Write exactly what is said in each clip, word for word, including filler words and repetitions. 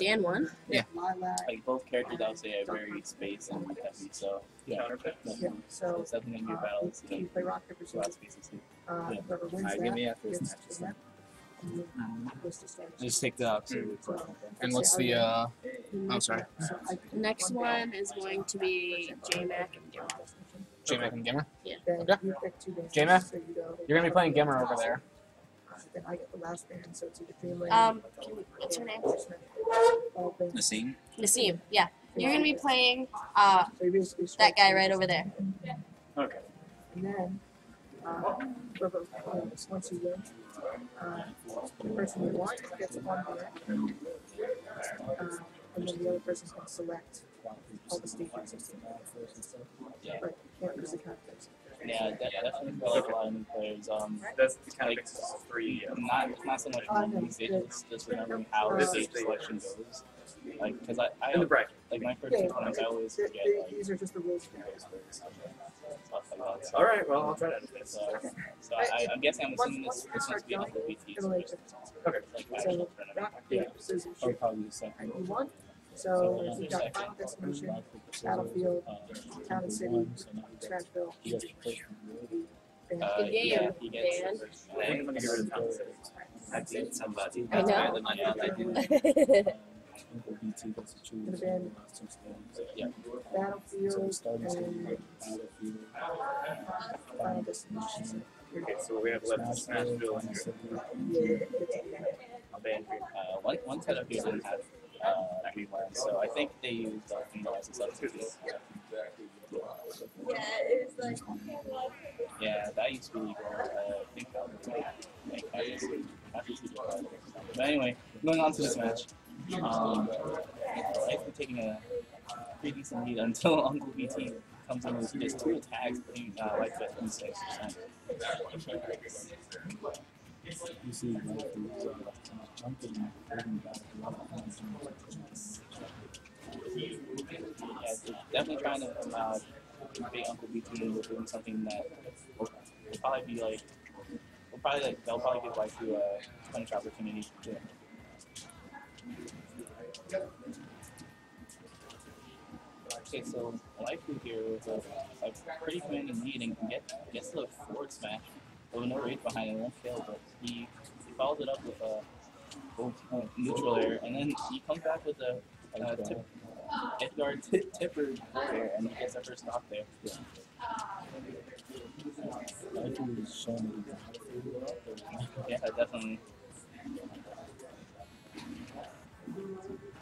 Dan won. Yeah. Like both characters, I would say, are very space and heavy, so yeah. yeah. So there's nothing in your battles. You can play rock paper scissors. Whoever wins that, give me after this match. Just take the absolute. And what's the? uh I'm sorry. Next one is going to be J Mac and Gimmer. J Mac and Gimmer. Yeah. Okay. J Mac, you're gonna be playing Gimmer over there. Then I get the last band, so it's either Um, what's her name? Nassim. Nassim, yeah. You're going to be playing uh, that guy right over there. Okay. And then, uh, once you win, uh, the person you want gets one band. Uh, and then the other person's going to select all the stations. Yeah. But you can't lose the context. Yeah, that, yeah, definitely probably okay. A lot of new players. Um, That's the kind like, of three. Yeah. Not, not so much one stage, it's just remembering how uh, the stage selection goes. Like, because I, I, in the bracket. Like my first yeah, ones, I always forget. They, like, these are just the rules. All right, well, I'll try to edit this. So, okay. so I, I, I'm guessing I'm assuming this this must be Uncle B T. So like, okay. Like, so rock, paper, scissors, shoot. And you won. So, so we've got Final Destination, Battlefield, uh, Town and City, Trashville. Good game, Dan. I think I'm going to get rid of Town and City. I did somebody. I know. I did. And then Battlefield and Final Destination. Okay, so we have left is Trashville and here. Uh, one, one set of people have. Uh, so I think they used uh, Gandalf as substitutes. Yeah, it was like. Yeah, that used to be legal. Uh, I think that was like, I just, I just used it. But anyway, going on to this match. Um, I've been taking a pretty decent lead until Uncle B T comes in with just two attacks, putting uh, like that twenty-six percent. You see, like, the jumping and a lot of hands. Definitely trying to come out big Uncle B T into doing something that will probably be like, will probably like, they'll probably give like to a punch opportunity. Yeah. Okay, so Laifu here is a, a pretty commanding lead and can get gets to the forward smash. Oh, no rage behind it, it won't fail, but he, he follows it up with a oh, oh, neutral air, and then he comes back with a, a tip, Edgar tip, tipper there, and he gets that first knock there. Yeah. Yeah, definitely.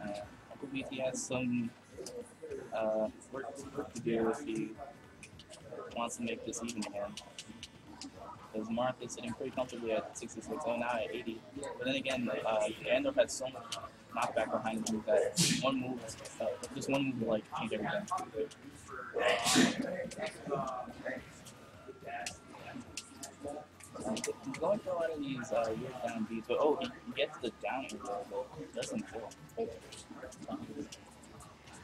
Uh, Uncle B T has some uh, work, work to do if he wants to make this even again. Because Martha's sitting pretty comfortably at sixty-six, oh now at eighty. But then again, uh, Gandalf had so much knockback behind him that one move, uh, just one move would like change everything. Um, he's going for a lot of these uh, weird down beats, but oh, he gets the down beat, but it doesn't kill. Um,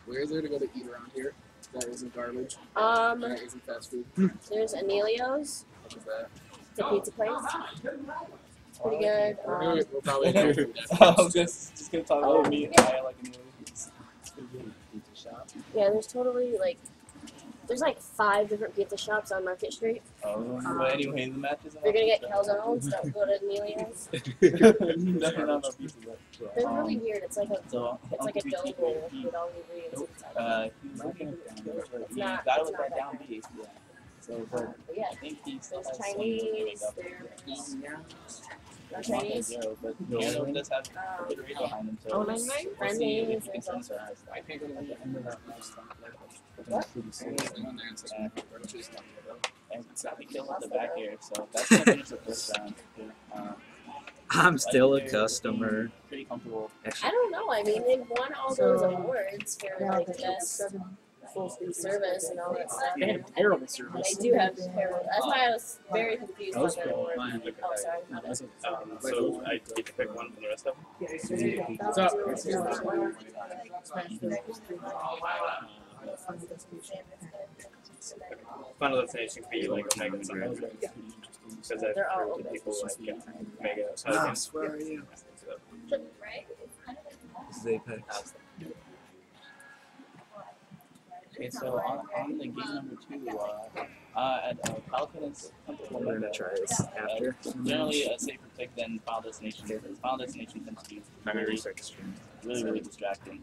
Where is there to go to eat around here that isn't garbage? Um, that isn't fast food? There's Amelia's. What is that? It's a pizza place. It's pretty good. Um, we'll probably I was just, just going to talk about me and I like Amelia. It's pretty good pizza shop. Yeah, there's totally like, there's like five different pizza shops on Market Street. Oh, um, but anyway, the matches are You're going to get calzones, don't go to Amelia's. Nothing on the pizza. They're um, really weird. It's like a, so, it's like a dough bowl with all the ingredients inside. Uh, he's looking at down. It's not, that was that down beat. Yeah. So, but um, yeah, I think he still has Chinese, there's yeah. Chinese, yeah, but Gandalf does have a good rate behind him, so we'll see if he can censorize that. I think we'll be at the end of that last time. What? And it's not the kill with the back air, so that's going to finish the first round. Um, I'm still a customer. Pretty comfortable. Actually, I don't know, I mean, they've won all those awards for like this. Full service and all that stuff. They have terrible service. They do have terrible. That's why I was very confused about that award. Oh, sorry. Um, so I get to pick one from the rest of them? Yeah. What's up? Final Destination can be like Mega and something. Because I've heard that people like Mega. How swear are you? Right? is Apex. Okay, so on, on the game number two, uh, uh, at uh, Alcan and Temple Mega, uh, after. Generally a safer pick than Final Destination. Because Final Destination tends to be really, really, really distracting.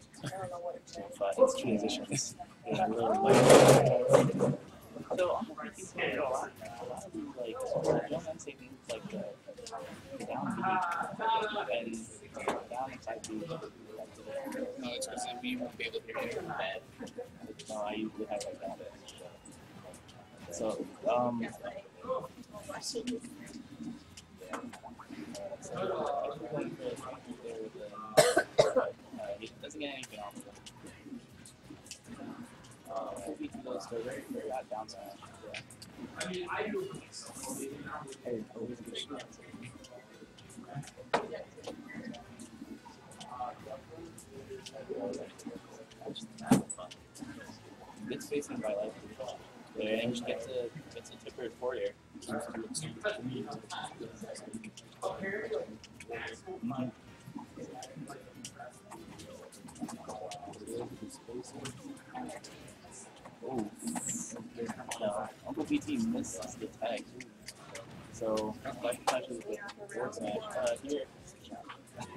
But it's transitions. Yeah, really like, so on the right, you know, a lot of people like, I don't mind saving like the down beat and the down and side beat. No, it's because we won't be able to hear it from that. No, I usually have like that. So, um, it doesn't get anything off of it. Uh, we do those for very, very bad bounce around. Yeah. I mean, I do. Hey, always good shot. Good spacing by Laifu. Yeah, and she gets a, gets a tipper at four here. Mm-hmm. Oh, no. Uncle B T misses the tag. So, like touches with board smash. Uh, here,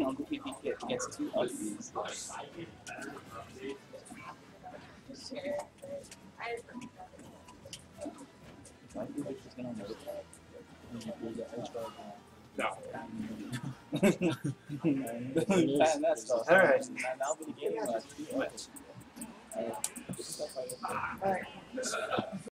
Uncle B T get, gets two uglies. I think like she's gonna notice that. No. And that's all. All right. That'll be the game. Alright.